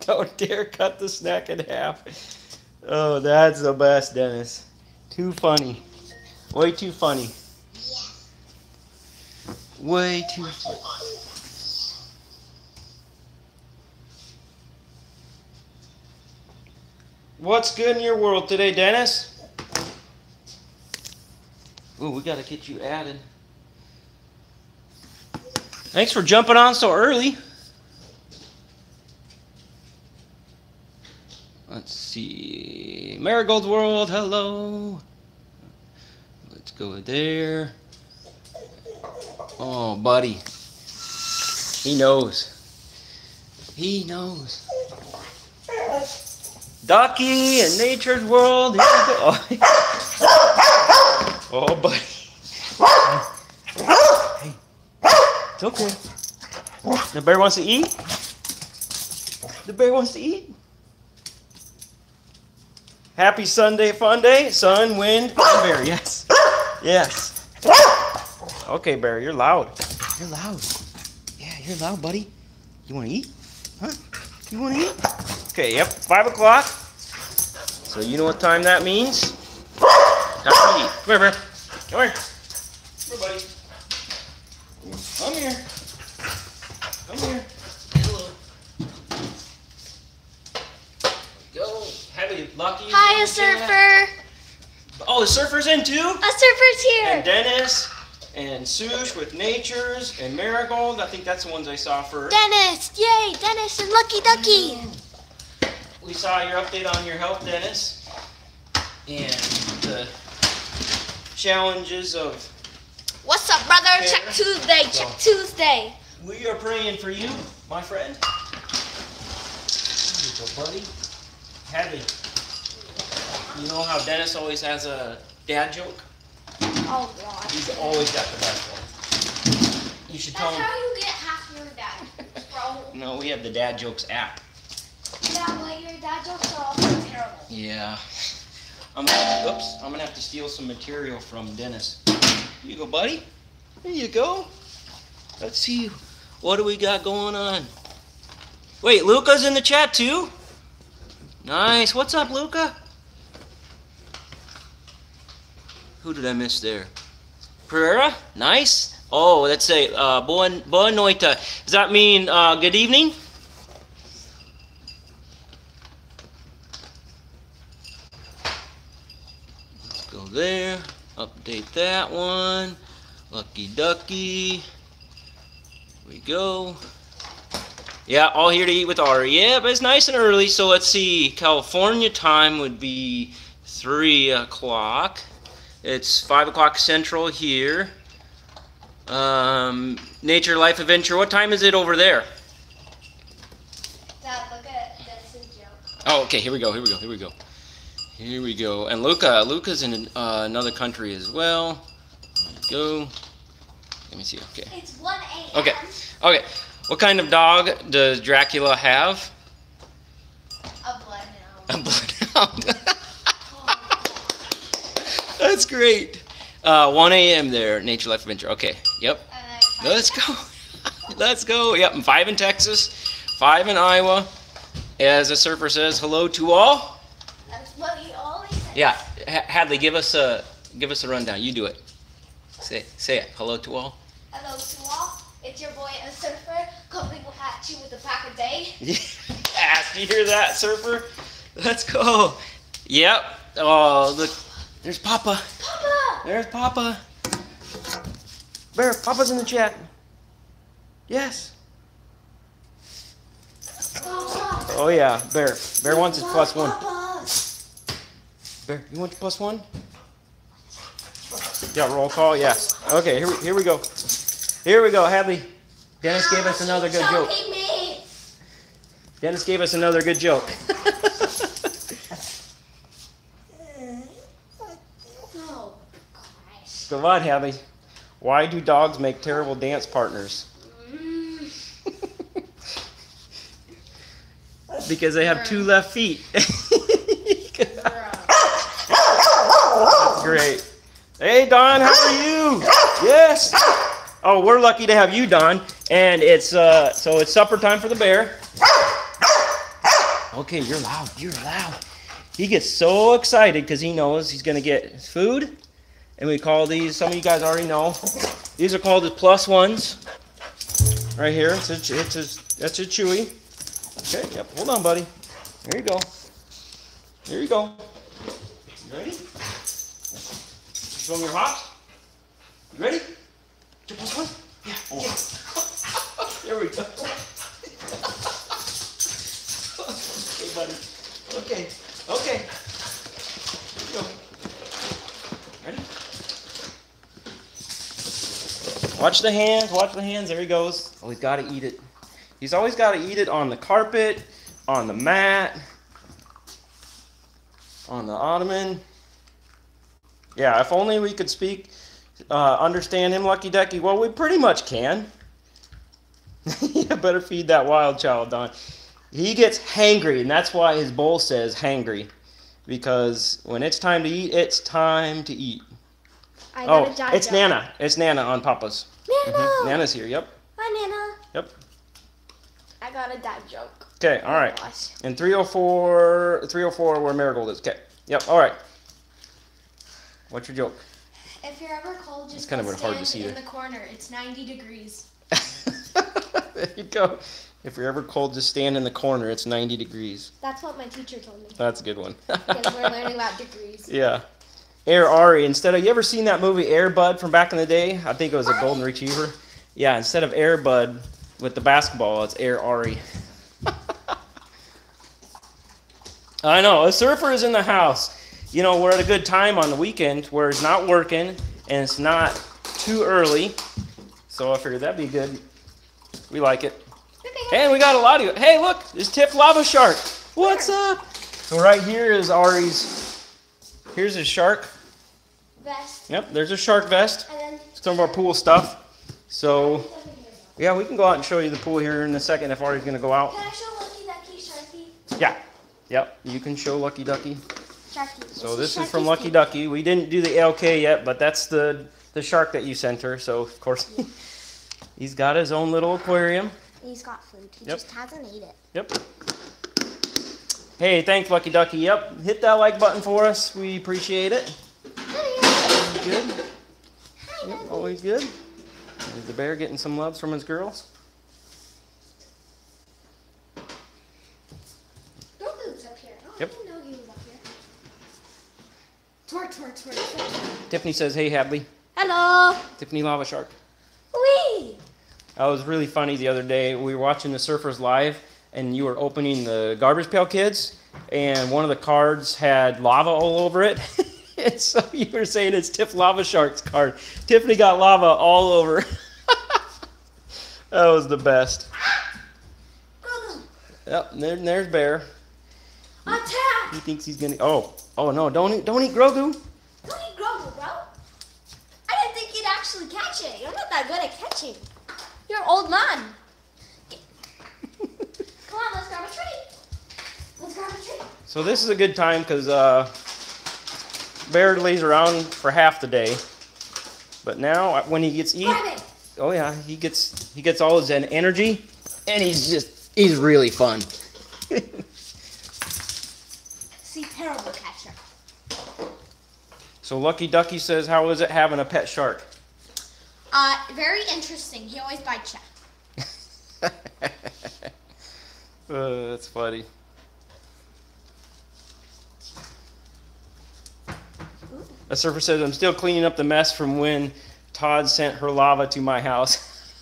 Don't dare cut the snack in half. Oh, that's the best, Dennis. Too funny. Way too funny. Way too funny. What's good in your world today, Dennis? Ooh, we gotta get you added. Thanks for jumping on so early. Let's see. Marigold's World, hello. Let's go there. Oh, buddy. He knows. He knows. Ducky and Nature's World. Here we go. Oh, buddy. Hey. It's okay. The bear wants to eat? The bear wants to eat? Happy Sunday fun day. Sun, wind, and bear. Yes. Yes. Okay, bear, you're loud. You're loud. Yeah, you're loud, buddy. You want to eat? Huh? You want to eat? Okay, yep. 5 o'clock. So you know what time that means? Time to eat. Come here, bear. Come here. Come here, buddy. Come here. Come here. Hello. Go. Have a lucky. Hi, a surfer. Oh, the surfer's in too? A surfer's here. And Dennis. And Sush with Nature's and Marigold. I think that's the ones I saw first. Dennis, yay, Dennis and Lucky Ducky. We saw your update on your health, Dennis, and the challenges of... What's up, brother? Care. Check Tuesday, so check Tuesday. We are praying for you, my friend. There you go, buddy. Heavy. You know how Dennis always has a dad joke? Oh, God. He's always got the best one. You should tell him. That's how you get half your dad, bro. No, we have the Dad Jokes app. Yeah, but your dad jokes are also terrible. Yeah. I'm gonna have to steal some material from Dennis. Here you go, buddy. There you go. Let's see what do we got going on. Wait, Luca's in the chat too? Nice. What's up, Luca? Who did I miss there? Pereira? Nice. Oh, let's say boa noite. Does that mean good evening? Let's go there. Update that one. Lucky Ducky. Here we go. Yeah, all here to eat with Ari. Yeah, but it's nice and early. So let's see. California time would be 3 o'clock. It's 5 o'clock central here. Nature Life Adventure, what time is it over there? Dad, look at Dennis's joke. Oh, okay, here we go. And Luca's in another country as well. Go. Let me see, okay. It's 1 a.m. Okay. What kind of dog does Dracula have? A bloodhound. That's great. 1 a.m. there, Nature Life Adventure. Okay, yep. Let's go. Let's go. Yep, I'm 5 in Texas, 5 in Iowa. As the surfer says, hello to all. That's what he always says. Yeah, Hadley, give us a rundown. You do it. Say it. Hello to all. Hello to all. It's your boy, a surfer, coming at you with a pack a day. Yes, you hear that, surfer? Let's go. Yep. Oh, look. There's Papa. Papa! There's Papa. Bear, Papa's in the chat. Yes. Papa. Oh, yeah. Bear wants his plus one. Papa. Bear, you want the plus one? Yeah, roll call, yes. Okay, here we go. Here we go, Hadley. Dennis gave us another good joke. Me. Dennis gave us another good joke. Come on, Hadley. Why do dogs make terrible dance partners? Because they have 2 left feet. That's great. Hey, Don, how are you? Yes. Oh, we're lucky to have you, Don. And it's so it's supper time for the bear. Okay, you're loud. You're loud. He gets so excited because he knows he's going to get food. And we call these, some of you guys already know, these are called the plus ones. Right here. That's a chewy. Okay, yep. Hold on, buddy. There you go. Here you go. You ready? Show me your hops. You ready? Your plus one? Yeah. Oh. Yeah. There we go. Okay, buddy. Okay. Okay. Here you go. Ready? Watch the hands. Watch the hands. There he goes. Oh, he's got to eat it. He's always got to eat it on the carpet, on the mat, on the ottoman. Yeah, if only we could speak, understand him, Lucky Ducky. Well, we pretty much can. You better feed that wild child, Don. He gets hangry, and that's why his bowl says hangry. Because when it's time to eat, it's time to eat. I gotta die. It's Nana. It's Nana on Papa's. Nana! Mm-hmm. Nana's here, yep. Hi, Nana. Yep. I got a dad joke. Okay, all right. And 304 where Marigold is. Okay, yep, all right. What's your joke? If you're ever cold, just kind of stand hard to see in the corner. It's 90 degrees. There you go. If you're ever cold, just stand in the corner. It's 90 degrees. That's what my teacher told me. That's a good one. Because we're learning about degrees. Yeah. Air Ari. Instead of, you ever seen that movie Air Bud from back in the day? I think it was a golden retriever. Yeah, instead of Air Bud with the basketball, it's Air Ari. I know. A surfer is in the house. You know, we're at a good time on the weekend where it's not working and it's not too early. So I figured that'd be good. We like it. And we got a lot of you. Hey, look, it's Tiff Lava Shark. What's up? So right here is Ari's. Here's his shark vest. Yep, there's a shark vest. And then some of our pool stuff. So, yeah, we can go out and show you the pool here in a second if Ari's going to go out. Can I show Lucky Ducky Sharky? Yeah. Yep, you can show Lucky Ducky. Sharky. So this is from Lucky Ducky. We didn't do the ALK yet, but that's the shark that you sent her. So, of course, he's got his own little aquarium. He's got food. He just hasn't eaten it. Yep. Hey, thanks, Lucky Ducky. Yep. Hit that like button for us. We appreciate it. Hi, good. Hi, yep, always good. Is the bear getting some loves from his girls? Goku's up here. Oh, yep. I didn't know he was up here. Twerk, twerk, twerk, twerk. Tiffany says, hey, Hadley. Hello. Tiffany Lava Shark. Wee. That was really funny the other day. We were watching the Surfers Live, and you were opening the Garbage Pail Kids, and one of the cards had lava all over it. And so you were saying it's Tiff Lava Shark's card. Tiffany got lava all over. That was the best. Yep, there's Bear. Attack! He thinks he's gonna. Oh no! Don't eat Grogu. Don't eat Grogu, bro. I didn't think you'd actually catch it. You're not that good at catching. You're an old man. Come on, let's grab a treat. Let's grab a treat. So this is a good time because Bear lays around for half the day. But now when he gets eat, oh yeah, he gets all his energy, and he's really fun. See, terrible catcher. So Lucky Ducky says, "How is it having a pet shark?" Very interesting. He always bites you. That's funny. Ooh. A surfer says, I'm still cleaning up the mess from when Todd sent her lava to my house.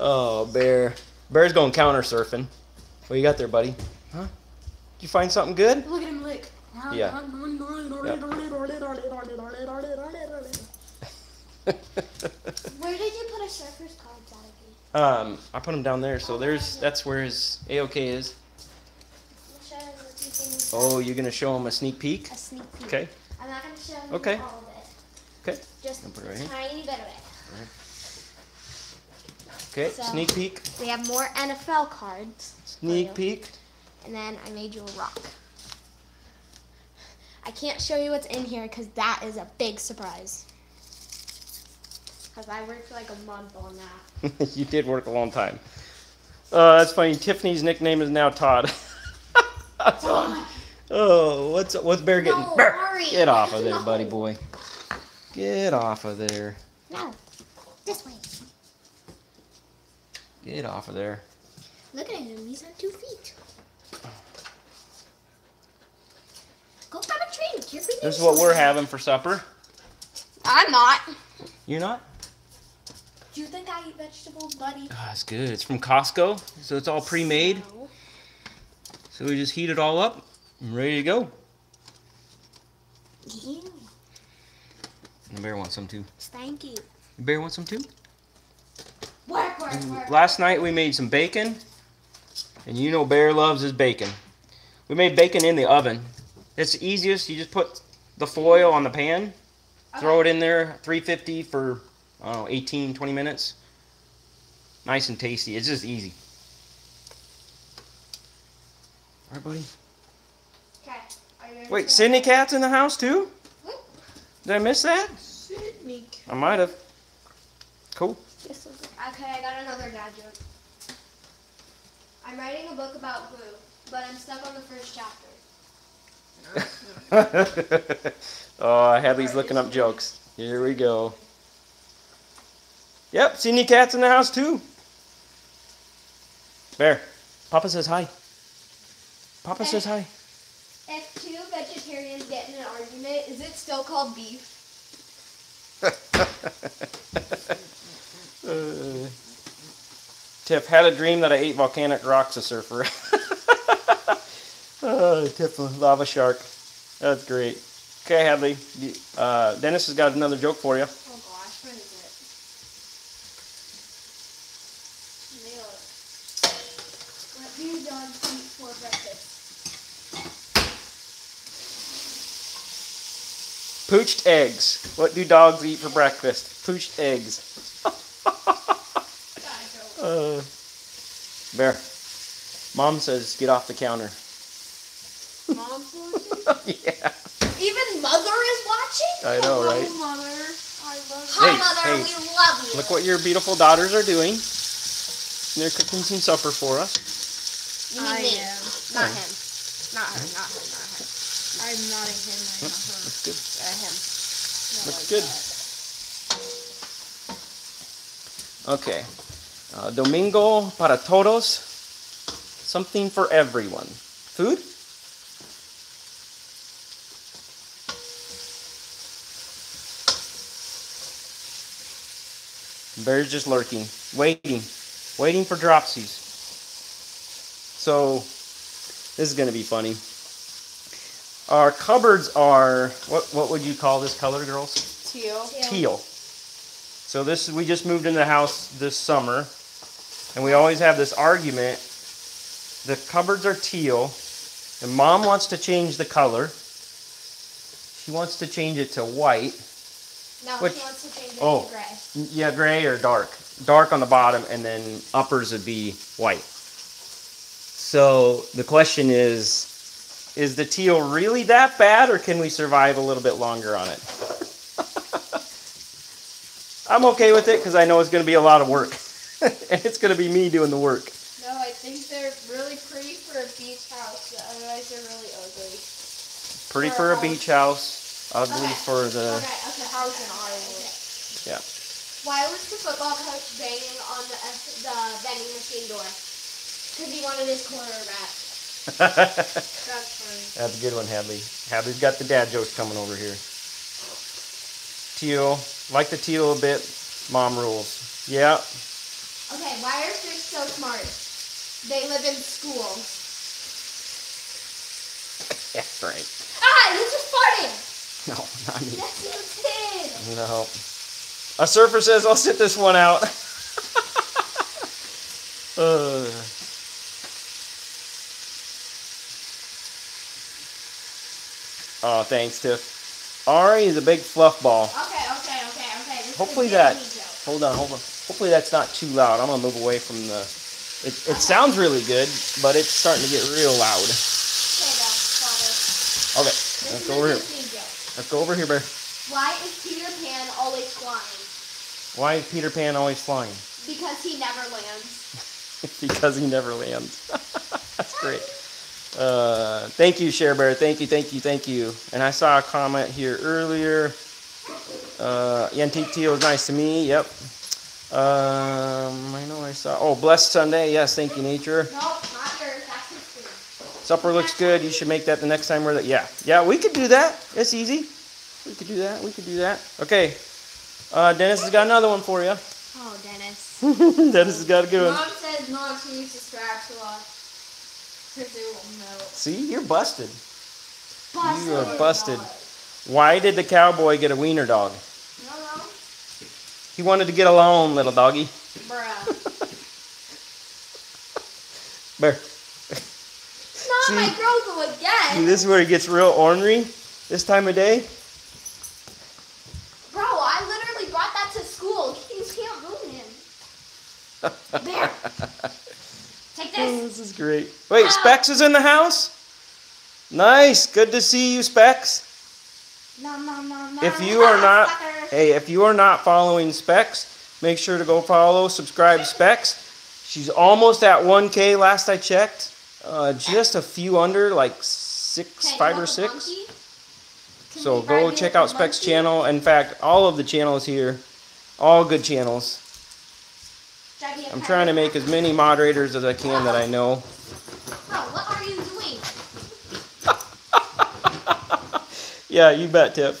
Oh, Bear. Bear's going counter surfing. What you got there, buddy? Huh? Did you find something good? Look at him lick. Yeah. Yep. Where did you put a surfer's cards out of? I put them down there. So that's where his AOK is. Oh, you're gonna show him a sneak peek. A sneak peek. Okay. I'm not gonna show him all of it. Okay. Just put it right here. Tiny bit of it. Okay. So sneak peek. We have more NFL cards. Sneak peek. And then I made you a rock. I can't show you what's in here because that is a big surprise. Because I worked like a month on that. You did work a long time. That's funny. Tiffany's nickname is now Todd. Oh, what's Bear getting? No, Bear, get off of there, buddy boy. Get off of there. No, this way. Get off of there. Look at him. He's on 2 feet. Go grab a treat. This is what we're having for supper. I'm not. You're not? Do you think I eat vegetables, buddy? Oh, it's good. It's from Costco, so it's all pre-made. So we just heat it all up and ready to go. Yeah. The bear wants some too. Thank you. The bear wants some too? Work. Last night we made some bacon, and you know Bear loves his bacon. We made bacon in the oven. It's the easiest. You just put the foil on the pan, throw it in there, 350 for, I don't know, 18, 20 minutes. Nice and tasty. It's just easy. All right, buddy. Okay. Wait, Sydney Cat's in the house too? Did I miss that? Sydney Cat. I might have. Cool. Yes, okay, I got another dad joke. I'm writing a book about Boo, but I'm stuck on the first chapter. Oh, Hadley's looking up jokes. Here we go. Yep, Sydney Cat's in the house too. Bear, Papa says hi. Papa says hi. If two vegetarians get in an argument, is it still called beef? Tiff, had a dream that I ate volcanic rocks, a surfer. Tiff, lava shark. That's great. Okay, Hadley. Dennis has got another joke for you. Oh gosh, what is it? Nail it. What do dogs eat for breakfast? Poached eggs. What do dogs eat for breakfast? Poached eggs. Bear. Mom says get off the counter. Mom's watching? Yeah. Even Mother is watching? I know, right? Hello, Mother. I love you. Hi, Mother. We love you. Look what your beautiful daughters are doing. They're cooking some supper for us. You mean me? Not him. Not her. Not her. Not her. I'm not a him. I'm not her. Looks good. Him. Looks good. Okay. Domingo para todos. Something for everyone. Food? Bear's just lurking, waiting for dropsies. So this is going to be funny. Our cupboards are, what would you call this color, girls? Teal. Teal. So this, we just moved into the house this summer, and we always have this argument. The cupboards are teal, and Mom wants to change the color. She wants to change it to white. No, he wants to change it to gray. Yeah, gray or dark. Dark on the bottom, and then uppers would be white. So the question is the teal really that bad, or can we survive a little bit longer on it? I'm okay with it because I know it's going to be a lot of work. And it's going to be me doing the work. No, I think they're really pretty for a beach house. Otherwise, they're really ugly. Pretty for a beach house. Ugly for the... Okay, house and Ottawa. Yeah. Why was the football coach banging on the vending machine door? Because he wanted his corner wrapped. That's funny. That's a good one, Hadley. Hadley's got the dad jokes coming over here. Teal. Like the teal a bit. Mom rules. Yeah. Okay, why are fish so smart? They live in schools. That's right. Ah, this is funny! No, not me. Yes, you did. No. A surfer says, I'll sit this one out. Oh, thanks, Tiff. Ari is a big fluff ball. Okay. This hopefully that... Hold on. Hopefully that's not too loud. I'm going to move away from the... It sounds really good, but it's starting to get real loud. Okay, let's go over here. Let's go over here, Bear. Why is Peter Pan always flying? Because he never lands. because he never lands. That's great. Thank you, Share Bear. Thank you, thank you, thank you. And I saw a comment here earlier. Yantik Teo was nice to me. Yep. I know I saw. Oh, blessed Sunday. Yes, thank you, nature. No, not yours. That's your food. Supper looks good. You should make that the next time we're there. Yeah, yeah, we could do that. It's easy. We could do that. We could do that. Okay. Dennis has got another one for you. Oh, Dennis. Dennis has got a good one. Mom says not to use the spatula. See, you're busted. You are busted. Why did the cowboy get a wiener dog? No. He wanted to get alone, little doggy. Bruh. Bear. It's not my girl again. See, this is where it gets real ornery this time of day. Bro, I literally brought that to school. You can't ruin him. Bear. Take this. Oh, this is great. Wait, Specs is in the house? Nice. Good to see you, Specs. No. If you are not, hey, if you are not following Specs, make sure to go follow, subscribe Specs. She's almost at 1K last I checked. Just a few under, like five or six. So go check out Specs' channel. In fact, all of the channels here, all good channels. I'm trying to make as many moderators as I can that I know. Oh, what are you doing? Yeah, you bet, Tip.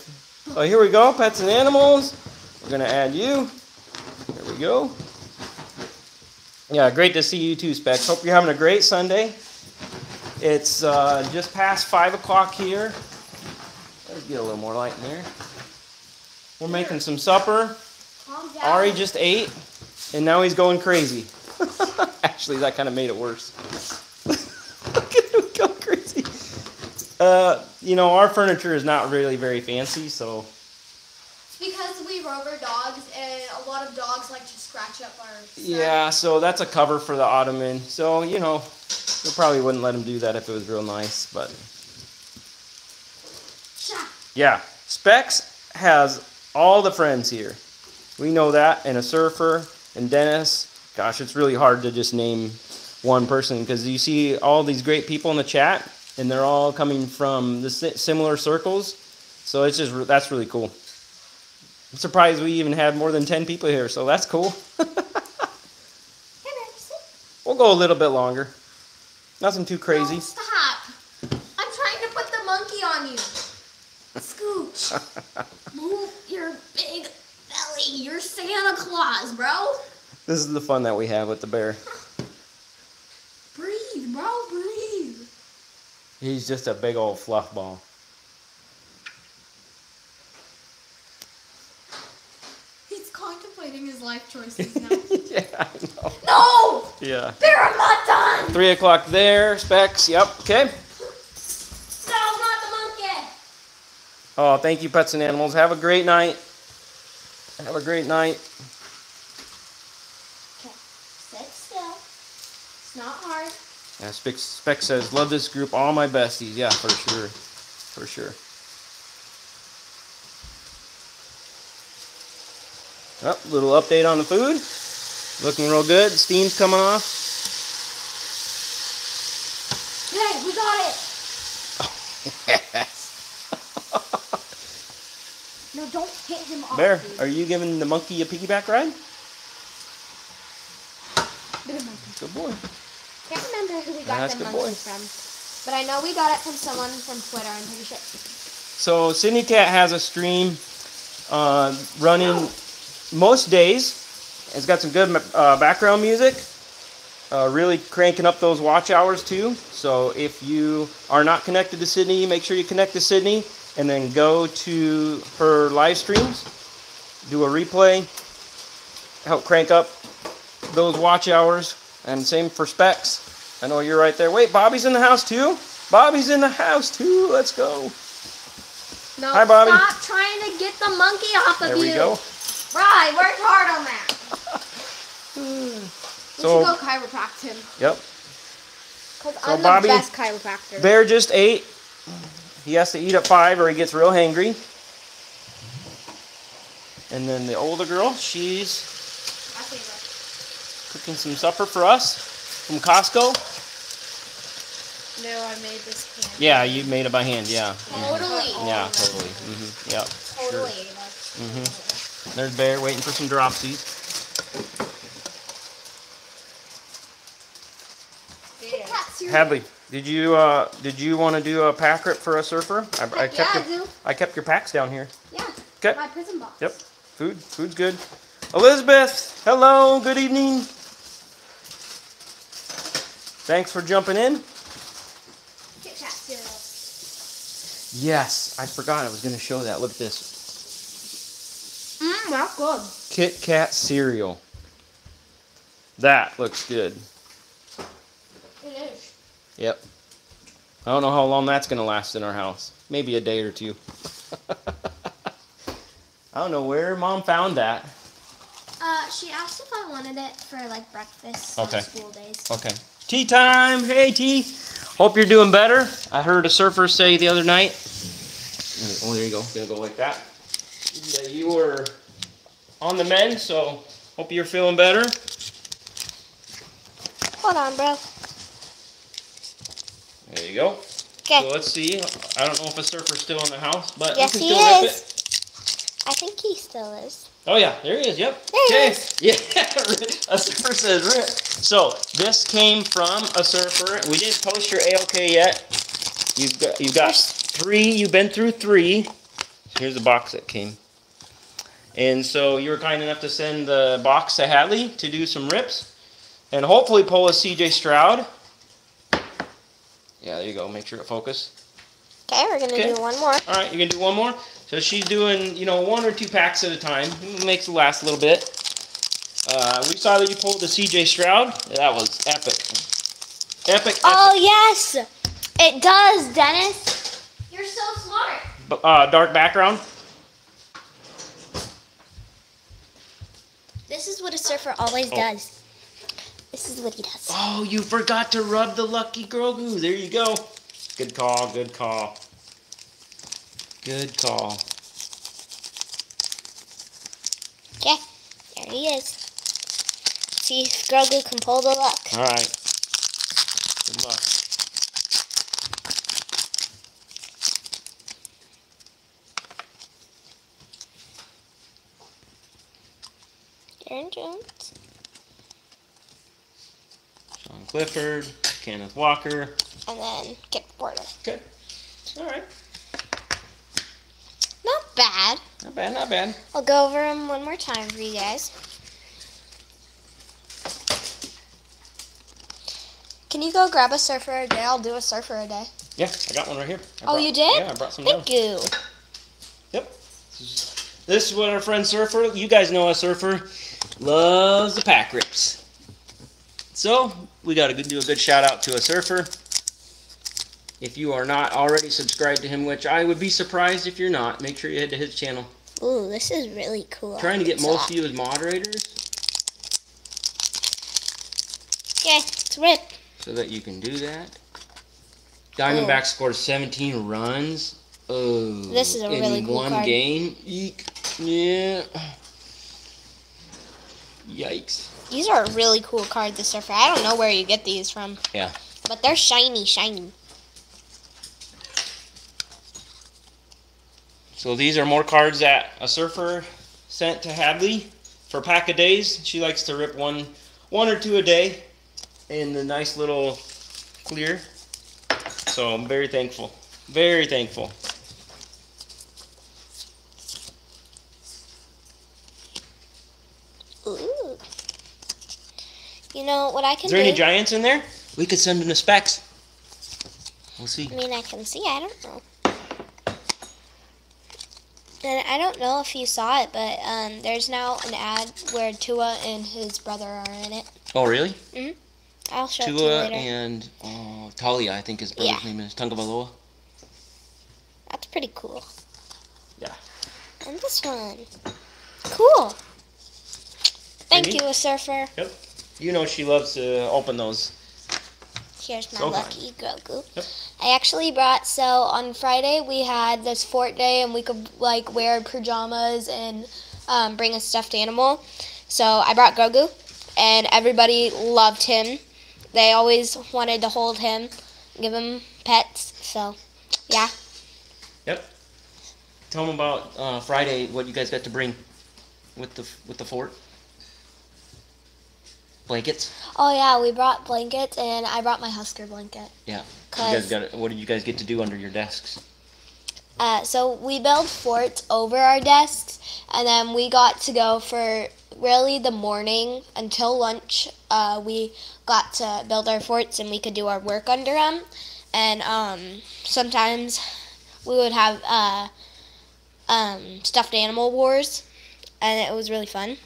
Oh, here we go, pets and animals. We're going to add you. There we go. Yeah, great to see you too, Specs. Hope you're having a great Sunday. It's just past 5 o'clock here. Let's get a little more light in there. We're making some supper. Ari just ate. And now he's going crazy. Actually, that kind of made it worse. Look at him go crazy. You know, our furniture is not really very fancy, so. It's because we rover dogs, and a lot of dogs like to scratch up our stuff. Yeah, so that's a cover for the ottoman. So, you know, we probably wouldn't let him do that if it was real nice, but. Yeah, Specs has all the friends here. We know that, and a surfer, and Dennis. Gosh, it's really hard to just name one person because you see all these great people in the chat, and they're all coming from the similar circles. So it's just, that's really cool. I'm surprised we even have more than 10 people here, so that's cool. We'll go a little bit longer. Nothing too crazy. No, stop. I'm trying to put the monkey on you. Scooch. Move your big... You're Santa Claus, bro. This is the fun that we have with the bear. Breathe, bro, breathe. He's just a big old fluff ball. He's contemplating his life choices now. Yeah, I know. No! Yeah. Bear, I'm not done! 3 o'clock there, Specs, yep, okay. No, not the monkey! Oh, thank you, pets and animals. Have a great night. Have a great night. Okay, sit still. It's not hard. Yeah, Spec says, love this group, all my besties. Yeah, for sure. For sure. Oh, little update on the food. Looking real good. Steam's coming off. Hey, we got it. Oh, no, don't hit him off. Bear, are you giving the monkey a piggyback ride? Good boy. I can't remember who we got the monkey from. But I know we got it from someone from Twitter, I'm pretty sure. So, Sydney Cat has a stream running most days. It's got some good background music. Really cranking up those watch hours, too. So, if you are not connected to Sydney, make sure you connect to Sydney. And then go to her live streams, do a replay, help crank up those watch hours, and same for Specs. I know you're right there. Wait, Bobby's in the house too? Bobby's in the house too. Let's go. No, hi, Bobby. Stop trying to get the monkey off of you. There we go. Right, worked hard on that. We should go chiropract him. Yep. Because I'm Bobby, the best chiropractor. Bear just ate. He has to eat at 5 or he gets real hangry. And then the older girl, she's cooking some supper for us. From Costco? No, I made this by hand. Yeah, you made it by hand, yeah. Totally. Mm-hmm. Yeah, totally. Mm-hmm. Yep. Totally. Sure. Mm-hmm. There's Bear waiting for some dropsies. Hadley, did you want to do a pack rip for a surfer? I kept your packs down here. Yeah. Okay. My prison box. Yep. Food's good. Elizabeth, hello. Good evening. Thanks for jumping in. Kit Kat cereal. Yes, I forgot I was going to show that. Look at this. Mmm, that's good. Kit Kat cereal. That looks good. It is. Yep. I don't know how long that's going to last in our house. Maybe a day or two. I don't know where Mom found that. She asked if I wanted it for, like, breakfast on school days. Okay. Tea time! Hey, Tea! Hope you're doing better. I heard a surfer say the other night. Oh, there you go. It's going to go like that. Yeah, you were on the mend, so hope you're feeling better. Hold on, bro. There you go. Okay. So let's see. I don't know if a surfer's still in the house, but yes, he is. I think he still is. Oh yeah, there he is. Yep. There he is. Yeah. A surfer says rip. So this came from a surfer. We didn't post your ALK yet. You've got three. You've been through three. Here's the box that came. And so you were kind enough to send the box to Hadley to do some rips, and hopefully pull a CJ Stroud. Yeah, there you go. Make sure it focuses. Okay, we're going to do one more. All right, you're going to do one more? So she's doing, you know, one or two packs at a time. Makes it last a little bit. We saw that you pulled the CJ Stroud. That was epic. Epic. Oh, yes. It does, Dennis. You're so smart. Dark background. This is what a surfer always does. This is what he does. Oh, you forgot to rub the Lucky Girl Goo. There you go. Good call, good call. Good call. Okay, there he is. See if Girl Goo can pull the luck. All right. Good luck. Darren Jones. Sean Clifford, Kenneth Walker, and then get the border. Good. All right. Not bad. Not bad. Not bad. I'll go over them one more time for you guys. Can you go grab a surfer a day? I'll do a surfer a day. Yeah, I got one right here. You did? Yeah, I brought some. Thank you. Yep. This is what our friend Surfer. You guys know a Surfer loves the pack rips. So, we got to do a good shout-out to a surfer. If you are not already subscribed to him, which I would be surprised if you're not, make sure you head to his channel. Ooh, this is really cool. Trying to get most of you as moderators. Okay, it's rip. So that you can do that. Diamondback scored 17 runs. Oh, this is a really cool card. In one game. Eek. Yeah. Yikes. These are a really cool card, the Surfer. I don't know where you get these from. Yeah. But they're shiny, shiny. So these are more cards that a Surfer sent to Hadley for pack a days. She likes to rip one or two a day in the nice little clear. So I'm very thankful. Very thankful. Ooh. You know what I can do? Is there any giants in there? We could send them to Specs. We'll see. I mean, I can see. I don't know. And I don't know if you saw it, but there's now an ad where Tua and his brother are in it. Oh, really? Mm-hmm. I'll show it to you later. Tua and Talia, I think his brother's name is Tungabaloa. That's pretty cool. Yeah. And this one. Cool. Thank you, a surfer. Yep. You know she loves to open those. Here's my lucky Girl Goo. Yep. I actually brought, so on Friday we had this fort day and we could like wear pajamas and bring a stuffed animal. So I brought Girl Goo and everybody loved him. They always wanted to hold him, give him pets, so yeah. Yep. Tell them about Friday, what you guys got to bring with the fort. Blankets? Oh yeah, we brought blankets, and I brought my Husker blanket. Yeah. What did you guys get to do under your desks? So we built forts over our desks, and then we got to go for really the morning until lunch. We got to build our forts, and we could do our work under them. And sometimes we would have stuffed animal wars, and it was really fun.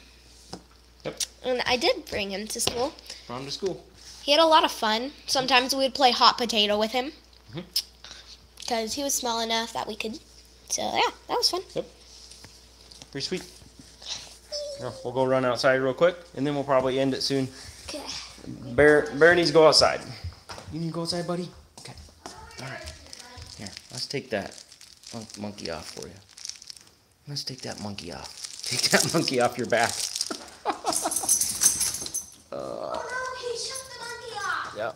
Yep. And I did bring him to school. Brought him to school. He had a lot of fun. Sometimes we would play hot potato with him. Mm-hmm. Because he was small enough that we could. So, yeah, that was fun. Yep. Pretty sweet. Now, we'll go run outside real quick, and then we'll probably end it soon. Okay. Bear needs to go outside. You need to go outside, buddy? Okay. All right. Here, let's take that monkey off for you. Let's take that monkey off. Take that monkey off your back. Oh, no, he shook the monkey off. Yep.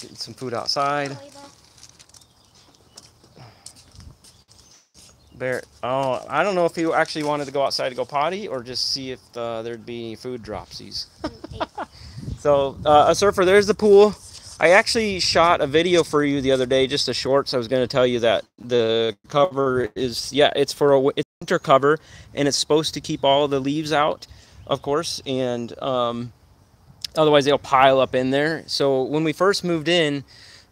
Getting some food outside. Bear. Oh, I don't know if he actually wanted to go outside to go potty or just see if there'd be any food dropsies. So, a surfer, there's the pool. I actually shot a video for you the other day, just a shorts. I was going to tell you that the cover is, yeah, it's for a winter cover, and it's supposed to keep all of the leaves out, of course, and otherwise they'll pile up in there. So when we first moved in,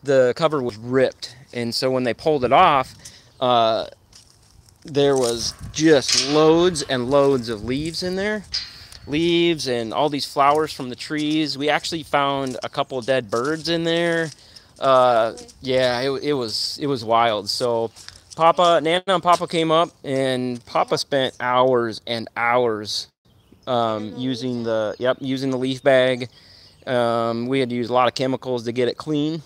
the cover was ripped, and so when they pulled it off, there was just loads and loads of leaves in there. Leaves and all these flowers from the trees. We actually found a couple of dead birds in there. Yeah, it was wild. So Nana and Papa came up, and Papa spent hours and hours using the leaf bag. We had to use a lot of chemicals to get it clean.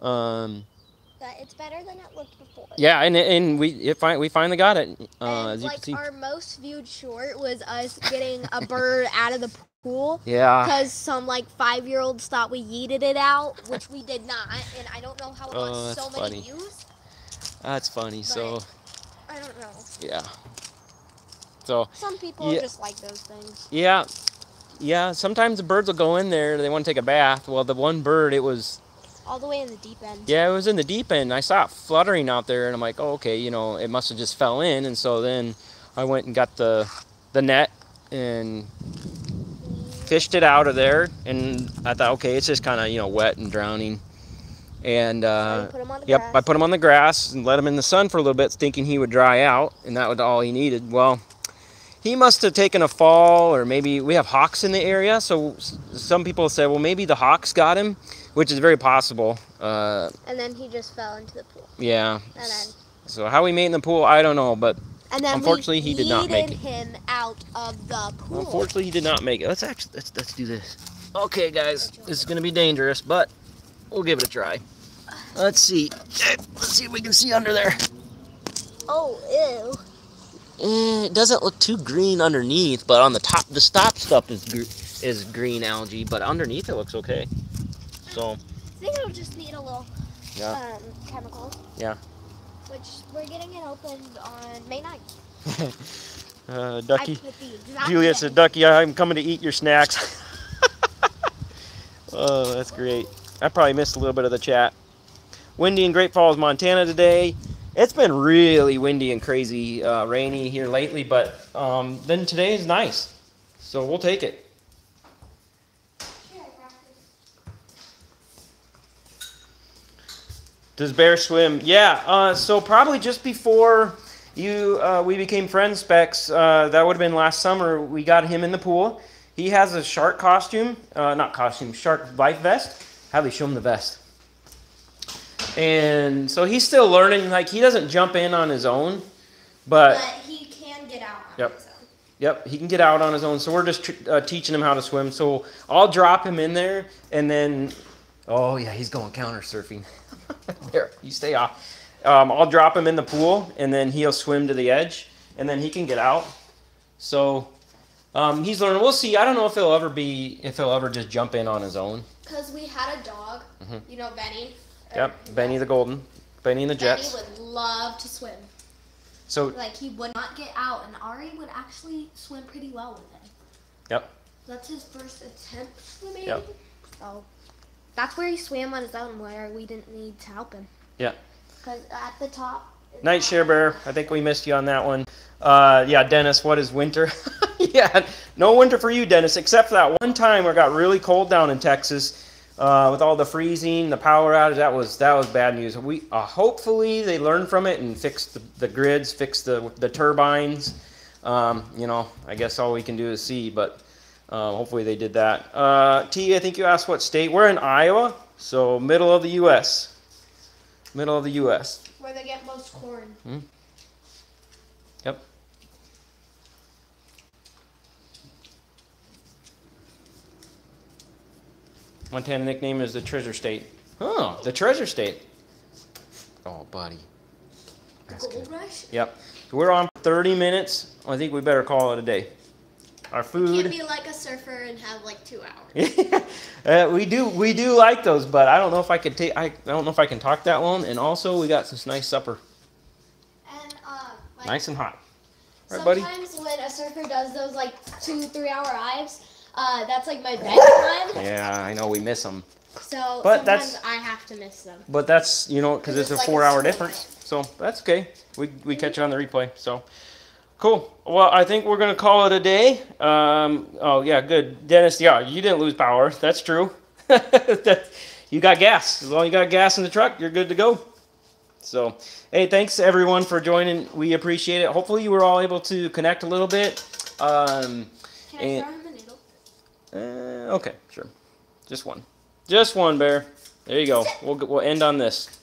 But it's better than it looked before. Yeah, and we finally got it. And, as like, you can see, our most viewed short was us getting a bird out of the pool. Yeah. Because some like 5-year-olds thought we yeeted it out, which we did not, and I don't know how it got so many views. That's funny. So. I don't know. Yeah. So. Some people just like those things. Yeah, yeah. Sometimes the birds will go in there. They want to take a bath. Well, the one bird, it was. All the way in the deep end. Yeah, it was in the deep end. I saw it fluttering out there, and I'm like, oh, okay, you know, it must have just fell in. And so then I went and got the net and fished it out of there. And I thought, okay, it's just kind of, you know, wet and drowning. And, I put him on the grass and let him in the sun for a little bit, thinking he would dry out, and that was all he needed. Well, he must have taken a fall, or maybe we have hawks in the area. So some people say, well, maybe the hawks got him, which is very possible. And then he just fell into the pool. Yeah. And then, so how he made in the pool, I don't know, but and then unfortunately he did not make it. Him out of the pool. Unfortunately, he did not make it. Let's do this. Okay, guys, this is gonna be dangerous, but we'll give it a try. Let's see. Let's see if we can see under there. Oh, ew. It doesn't look too green underneath, but on the top, the top stuff is green algae, but underneath it looks okay. So I think it'll just need a little chemicals. Yeah. Which we're getting it opened on May 9th. Ducky. Julia said, Ducky, I'm coming to eat your snacks. Oh, that's great. I probably missed a little bit of the chat. Windy in Great Falls, Montana today. It's been really windy and crazy, rainy here lately, but then today is nice, so we'll take it. Does Bear swim? Yeah, so probably just before we became friends, Specs, that would have been last summer, we got him in the pool. He has a shark costume, shark life vest. Hadley, show him the vest. And so he's still learning. Like, he doesn't jump in on his own, but he can get out on his own. Yep, he can get out on his own. So we're just teaching him how to swim. So I'll drop him in there, and then, oh yeah, he's going counter surfing. There, you stay off. I'll drop him in the pool, and then he'll swim to the edge, and then he can get out. So He's learning. We'll see. I don't know if he'll ever be, if he'll ever just jump in on his own. Because we had a dog, you know, Benny. Yep, Benny the Golden. Benny and the Jets. Benny would love to swim. So like, he would not get out, and Ari would actually swim pretty well with him. Yep. That's his first attempt swimming. Yep. Oh, that's where he swam on his own, where we didn't need to help him. Yeah. Because at the top. Night, Share Bear. I think we missed you on that one. Yeah, Dennis, what is winter? Yeah, no winter for you, Dennis, except for that one time where it got really cold down in Texas with all the freezing, the power outage. That was bad news. We hopefully they learned from it and fixed the grids, fixed the turbines. You know, I guess all we can do is see, but hopefully they did that. T, I think you asked what state. We're in Iowa, so middle of the U.S. Middle of the U.S. Where they get most corn. Hmm? Yep. Montana nickname is the Treasure State. Oh, the Treasure State. Oh, buddy. That's Gold good. Rush? Yep. So we're on for 30 minutes. I think we better call it a day. Our food. You can be like a surfer and have like 2 hours. We do like those, but I don't know if I could take. I don't know if I can talk that long. And also, we got this nice supper. And like, nice and hot. Right, sometimes buddy. Sometimes when a surfer does those like 2-3 hour dives, that's like my best one. Yeah, I know we miss them. So but sometimes I have to miss them. But that's, you know, because it's a like 4 hour difference. So that's okay. We catch it on the replay. So. Cool. Well, I think we're going to call it a day. Oh, yeah, good. Dennis, yeah, you didn't lose power. That's true. You got gas. As long as you got gas in the truck, you're good to go. So, hey, thanks, everyone, for joining. We appreciate it. Hopefully you were all able to connect a little bit. Can I start in the middle? Okay, sure. Just one. Just one, Bear. There you go. We'll end on this.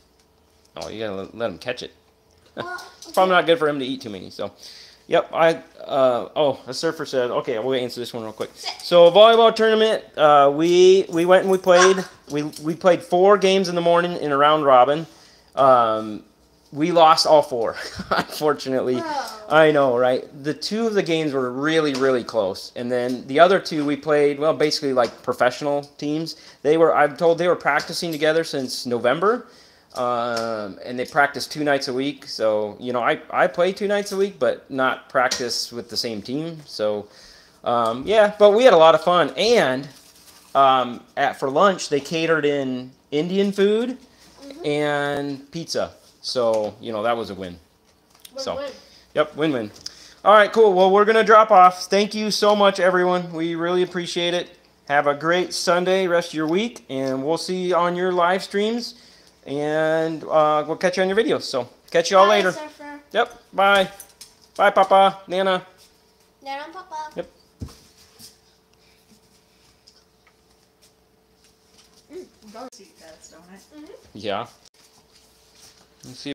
Oh, you got to let him catch it. It's probably not good for him to eat too many, so... Yep, a surfer said, okay, we'll answer this one real quick. So, volleyball tournament, we went and we played. We played 4 games in the morning in a round robin. We lost all 4, unfortunately. Whoa. I know, right? The 2 of the games were really, really close. And then the other 2 we played, well, basically like professional teams. They were, I'm told, they were practicing together since November. And they practice 2 nights a week. So, you know, I play 2 nights a week, but not practice with the same team. So, yeah, but we had a lot of fun. And for lunch, they catered in Indian food and pizza. So, you know, that was a win. Win-win. Yep, win-win. All right, cool. Well, we're going to drop off. Thank you so much, everyone. We really appreciate it. Have a great Sunday, rest of your week, and we'll see you on your live streams. And we'll catch you on your videos. So catch you all later. Surfer. Yep. Bye. Bye, Papa. Nana. Nana and Papa. Yep. Both eat pets, don't it? Yeah. Let's see.